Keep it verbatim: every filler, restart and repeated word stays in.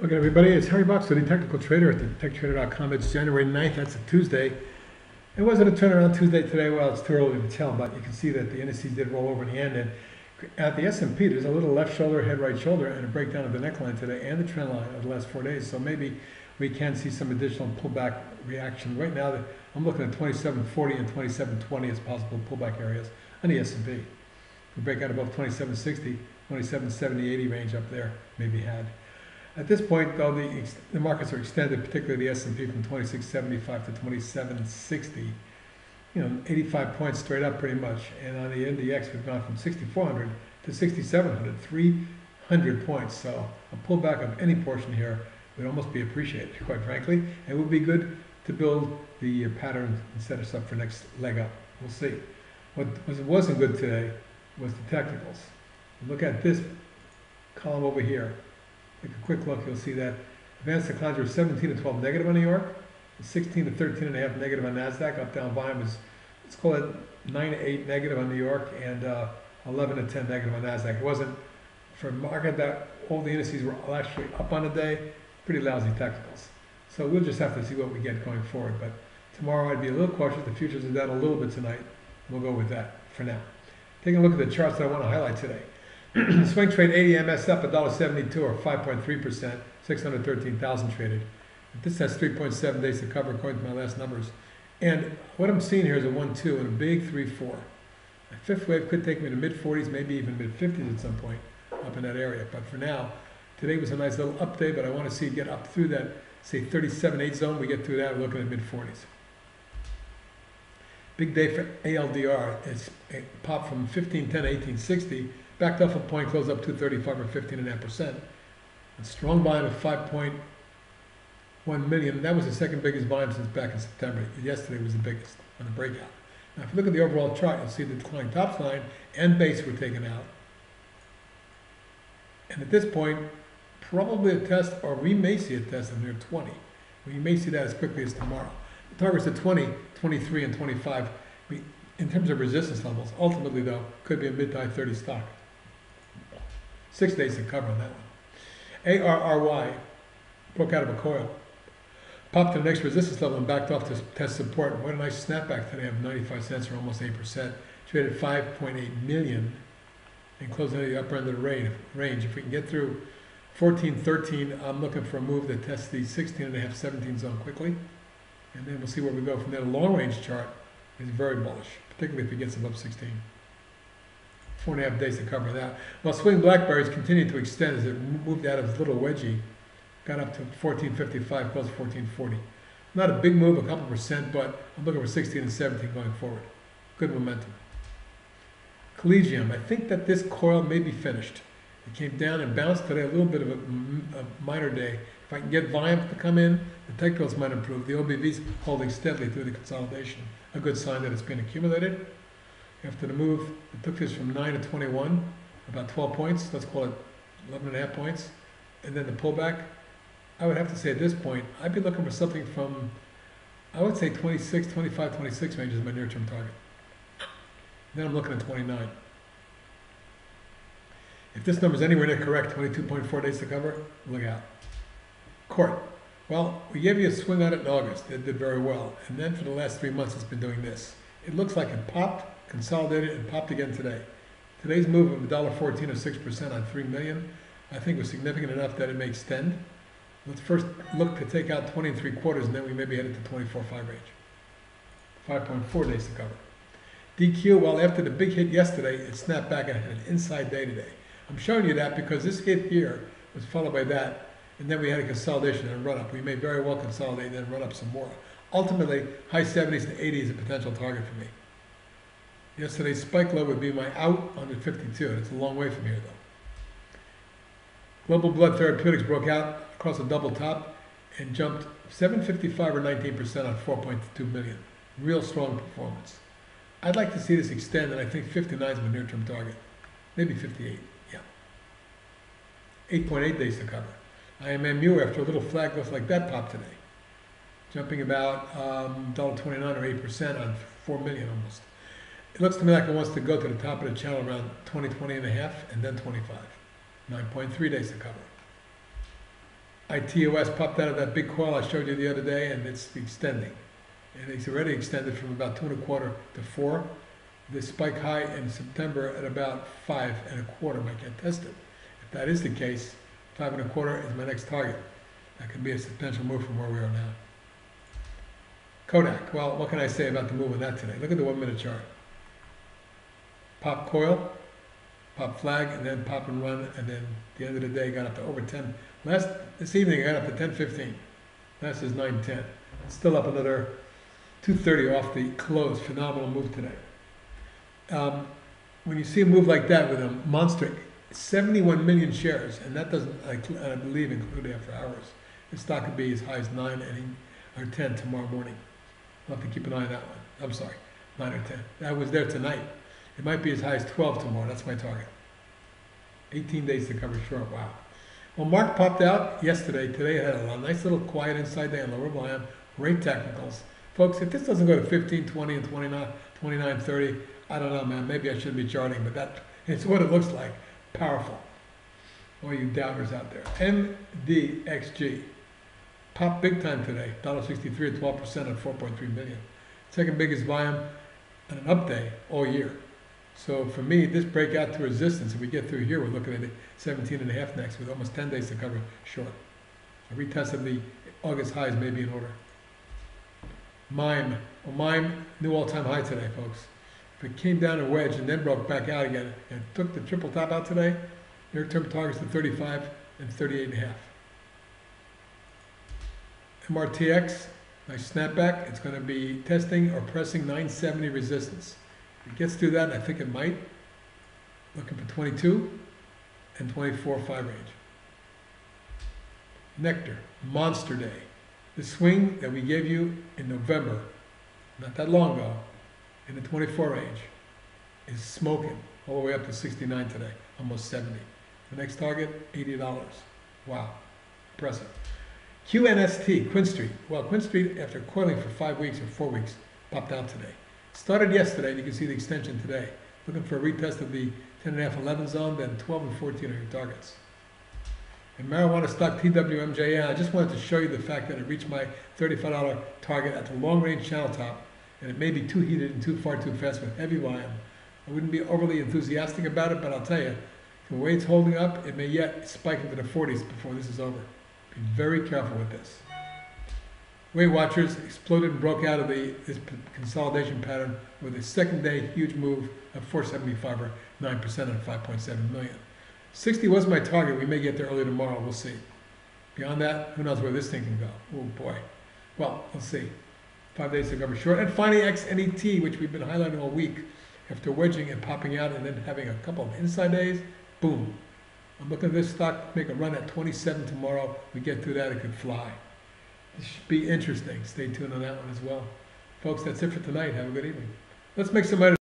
Okay, everybody, it's Harry Boxer, the technical trader at the tech trader dot com. It's January ninth, that's a Tuesday. It wasn't a turnaround Tuesday today. Well, it's too early to tell, but you can see that the indices did roll over in the end. And at the S and P, there's a little left shoulder, head, right shoulder, and a breakdown of the neckline today and the trend line of the last four days. So maybe we can see some additional pullback reaction. Right now, I'm looking at twenty-seven forty and twenty-seven twenty as possible pullback areas on the S and P. If we break out above twenty-seven sixty, twenty-seven seventy, eighty range up there may be had. At this point, though, the, the markets are extended, particularly the S and P from twenty-six seventy-five to twenty-seven sixty. You know, eighty-five points straight up pretty much. And on the N D X, we've gone from sixty-four hundred to sixty-seven hundred, three hundred points. So a pullback of any portion here would almost be appreciated, quite frankly. It would be good to build the pattern and set us up for next leg up. We'll see. What wasn't good today was the technicals. Look at this column over here. Take a quick look, you'll see that advanced declines were seventeen to twelve negative on New York, sixteen to thirteen and a half negative on NASDAQ. Up down volume was, let's call it nine to eight negative on New York and uh, eleven to ten negative on NASDAQ. It wasn't for a market that all the indices were actually up on the day, pretty lousy technicals. So we'll just have to see what we get going forward. But tomorrow I'd be a little cautious. The futures are down a little bit tonight. We'll go with that for now. Taking a look at the charts that I want to highlight today. Swing trade A D M S up one dollar seventy-two or five point three percent, six hundred thirteen thousand traded. This has three point seven days to cover according to my last numbers. And what I'm seeing here is a one two and a big three four. The fifth wave could take me to mid forties, maybe even mid fifties at some point up in that area. But for now, today was a nice little up day, but I want to see it get up through that, say, thirty-seven eight zone. We get through that, we're looking at mid forties. Big day for A L D R. It's it popped from fifteen ten to eighteen sixty. Backed off a point, closed up two thirty-five or fifteen point five percent. A strong volume of five point one million. That was the second biggest volume since back in September. Yesterday was the biggest on the breakout. Now, if you look at the overall chart, you'll see the decline top line and base were taken out. And at this point, probably a test, or we may see a test of near twenty. We may see that as quickly as tomorrow. The targets are twenty, twenty-three, and twenty-five. We, in terms of resistance levels, ultimately, though, could be a mid to high thirty stock. Six days to cover on that one. A R R Y broke out of a coil, popped to the next resistance level and backed off to test support. What a nice snapback today of ninety-five cents or almost eight percent. Traded five point eight million and closed into the upper end of the range. If we can get through fourteen thirteen, I'm looking for a move that tests the sixteen and a half, seventeen zone quickly. And then we'll see where we go from there. The long range chart is very bullish, particularly if it gets above sixteen. Four and a half days to cover that. Well, swing blackberries continued to extend as it moved out of its little wedgie, got up to fourteen fifty-five, close to fourteen forty. Not a big move, a couple percent, but I'm looking for sixteen and seventeen going forward. Good momentum. Collegium, I think that this coil may be finished. It came down and bounced today, a little bit of a, a minor day. If I can get volume to come in, the technicals might improve. The O B V's holding steadily through the consolidation. A good sign that it's been accumulated. After the move, it took this from nine to twenty-one, about twelve points, let's call it eleven and a half points, and then the pullback. I would have to say at this point, I'd be looking for something from, I would say twenty-six, twenty-five, twenty-six range is my near-term target. Then I'm looking at twenty-nine. If this number is anywhere near correct, twenty-two point four days to cover, look out. Court. Well, we gave you a swing on it in August. It did very well. And then for the last three months, it's been doing this. It looks like it popped, consolidated, and popped again today. Today's move of one dollar fourteen or six percent on three million, I think was significant enough that it may extend. Let's first look to take out twenty and three quarters, and then we may be headed to twenty-four five range. five point four days to cover. D Q, well, after the big hit yesterday, it snapped back and had an inside day today. I'm showing you that because this hit here was followed by that, and then we had a consolidation and a run-up. We may very well consolidate and then run up some more. Ultimately, high seventies to eighty is a potential target for me. Yesterday's spike low would be my out under fifty-two. It's a long way from here, though. Global Blood Therapeutics broke out across a double top and jumped seven fifty-five or nineteen percent on four point two million. Real strong performance. I'd like to see this extend, and I think fifty-nine is my near-term target. Maybe fifty-eight, yeah. eight point eight days to cover. I M M U, after a little flag goes like that, popped today. Jumping about um, one dollar twenty-nine or eight percent on four million almost. It looks to me like it wants to go to the top of the channel around twenty, twenty and a half, and then twenty-five. nine point three days to cover. I T O S popped out of that big coil I showed you the other day, and it's extending. And it's already extended from about two and a quarter to four. The spike high in September at about five and a quarter might get tested. If that is the case, five and a quarter is my next target. That could be a substantial move from where we are now. Kodak, well, what can I say about the move of that today? Look at the one minute chart. Pop coil, pop flag, and then pop and run, and then at the end of the day got up to over ten. Last, this evening it got up to ten fifteen. Last is nine ten. It's still up another two thirty off the close. Phenomenal move today. Um, when you see a move like that with a monster, seventy-one million shares, and that doesn't, I, I believe, include after hours. The stock could be as high as nine or ten tomorrow morning. I'll have to keep an eye on that one. I'm sorry, nine or ten. That was there tonight. It might be as high as twelve tomorrow. That's my target. eighteen days to cover short. Wow. Well, MARK popped out yesterday. Today it had a nice little quiet inside there in lower volume. Great technicals. Folks, if this doesn't go to fifteen, twenty, and twenty-nine, twenty-nine, thirty, I don't know, man. Maybe I shouldn't be charting, but that it's what it looks like. Powerful. All you doubters out there. M D X G. Popped big time today. one dollar sixty-three at twelve percent at four point three million. Second biggest volume on an up day all year. So for me, this breakout to resistance, if we get through here, we're looking at seventeen and a half next with almost ten days to cover short. A retest of the August highs may be in order. MIME. Well, MIME, new all-time high today, folks. If it came down a wedge and then broke back out again and took the triple top out today, near-term targets to thirty-five and thirty-eight and a half. M R T X, nice snapback. It's going to be testing or pressing nine seventy resistance. If it gets through that, I think it might. Looking for twenty-two and twenty-four five range. Nektar, monster day. The swing that we gave you in November, not that long ago, in the twenty-four range, is smoking all the way up to sixty-nine today, almost seventy. The next target, eighty dollars. Wow, impressive. Q N S T, QuinStreet. Well, QuinStreet, after coiling for five weeks or four weeks, popped out today. Started yesterday, and you can see the extension today. Looking for a retest of the ten and a half, eleven zone, then twelve and fourteen are your targets. And marijuana stock T W M J F, I just wanted to show you the fact that it reached my thirty-five dollar target at the long-range channel top, and it may be too heated and too far too fast with heavy volume. I wouldn't be overly enthusiastic about it, but I'll tell you, the way it's holding up, it may yet spike into the forties before this is over. Be very careful with this. Weight Watchers exploded and broke out of the this consolidation pattern with a second day huge move of four seventy-five or nine percent on five point seven million. sixty was my target. We may get there early tomorrow. We'll see. Beyond that, who knows where this thing can go. Oh boy. Well, let's see. Five days to cover short. And finally, X N E T, which we've been highlighting all week. After wedging and popping out and then having a couple of inside days, boom. I'm looking at this stock make a run at twenty-seven tomorrow. We get through that, it could fly. This should be interesting. Stay tuned on that one as well. Folks, that's it for tonight. Have a good evening. Let's make some money.